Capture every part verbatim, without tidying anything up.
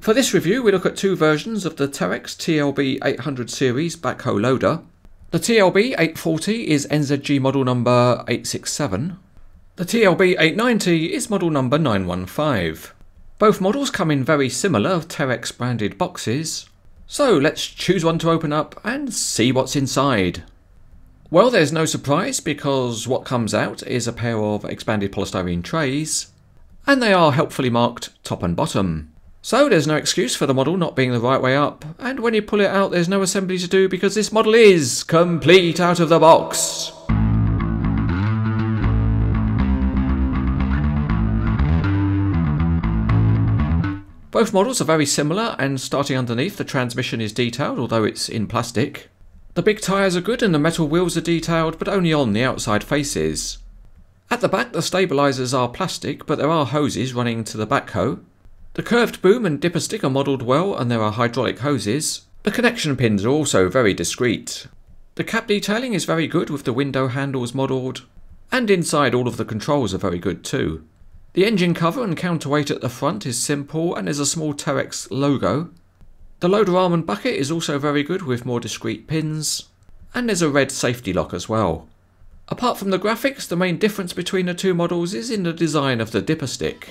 For this review, we look at two versions of the Terex T L B eight hundred series backhoe loader. The T L B eight forty is N Z G model number eight sixty-seven. The T L B eight ninety is model number nine one five. Both models come in very similar Terex branded boxes. So let's choose one to open up and see what's inside. Well, there's no surprise because what comes out is a pair of expanded polystyrene trays, and they are helpfully marked top and bottom. So there's no excuse for the model not being the right way up, and when you pull it out there's no assembly to do because this model is complete out of the box. Both models are very similar, and starting underneath the transmission is detailed, although it's in plastic. The big tyres are good and the metal wheels are detailed, but only on the outside faces. At the back the stabilisers are plastic, but there are hoses running to the backhoe. The curved boom and dipper stick are modelled well, and there are hydraulic hoses. The connection pins are also very discreet. The cap detailing is very good with the window handles modelled, and inside all of the controls are very good too. The engine cover and counterweight at the front is simple and is a small Terex logo. The loader arm and bucket is also very good with more discreet pins, and there's a red safety lock as well. Apart from the graphics, the main difference between the two models is in the design of the dipper stick.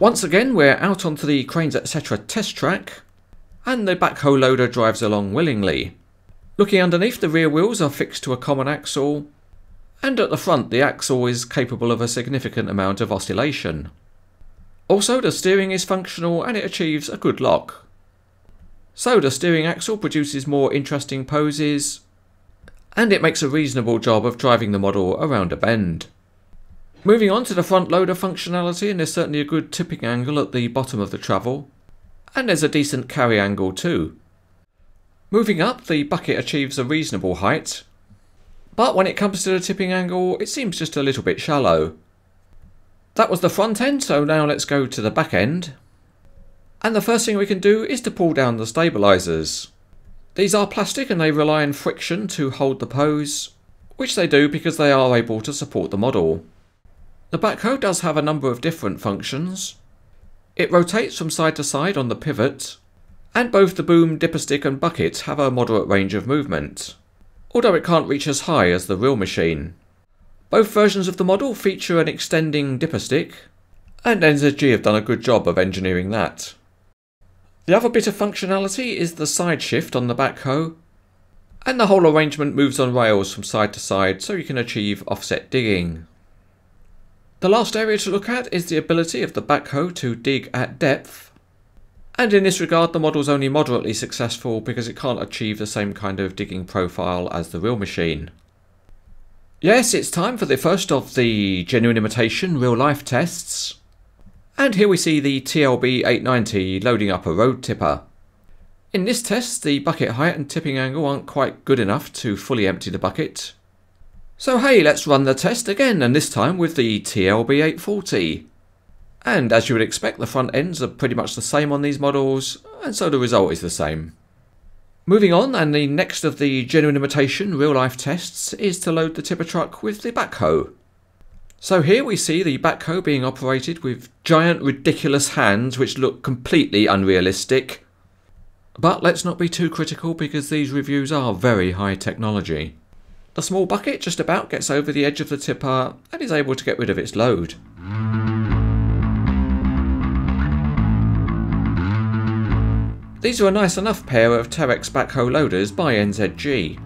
Once again, we're out onto the Cranes Etc test track, and the backhoe loader drives along willingly. Looking underneath, the rear wheels are fixed to a common axle, and at the front the axle is capable of a significant amount of oscillation. Also, the steering is functional and it achieves a good lock. So the steering axle produces more interesting poses, and it makes a reasonable job of driving the model around a bend. Moving on to the front loader functionality, and there's certainly a good tipping angle at the bottom of the travel, and there's a decent carry angle too. Moving up, the bucket achieves a reasonable height, but when it comes to the tipping angle it seems just a little bit shallow. That was the front end, so now let's go to the back end, and the first thing we can do is to pull down the stabilisers. These are plastic and they rely on friction to hold the pose, which they do because they are able to support the model. The backhoe does have a number of different functions. It rotates from side to side on the pivot, and both the boom, dipper stick and bucket have a moderate range of movement, although it can't reach as high as the real machine. Both versions of the model feature an extending dipper stick, and N Z G have done a good job of engineering that. The other bit of functionality is the side shift on the backhoe, and the whole arrangement moves on rails from side to side so you can achieve offset digging. The last area to look at is the ability of the backhoe to dig at depth, and in this regard the model's only moderately successful because it can't achieve the same kind of digging profile as the real machine. Yes, it's time for the first of the genuine imitation real life tests, and here we see the T L B eight ninety loading up a road tipper. In this test the bucket height and tipping angle aren't quite good enough to fully empty the bucket. So hey, let's run the test again, and this time with the T L B eight forty. And as you would expect, the front ends are pretty much the same on these models, and so the result is the same. Moving on, and the next of the genuine imitation real life tests is to load the tipper truck with the backhoe. So here we see the backhoe being operated with giant ridiculous hands which look completely unrealistic. But let's not be too critical because these reviews are very high technology. The small bucket just about gets over the edge of the tipper and is able to get rid of its load. These are a nice enough pair of Terex backhoe loaders by N Z G.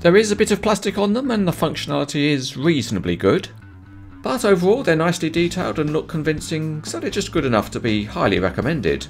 There is a bit of plastic on them and the functionality is reasonably good, but overall they're nicely detailed and look convincing, so they're just good enough to be highly recommended.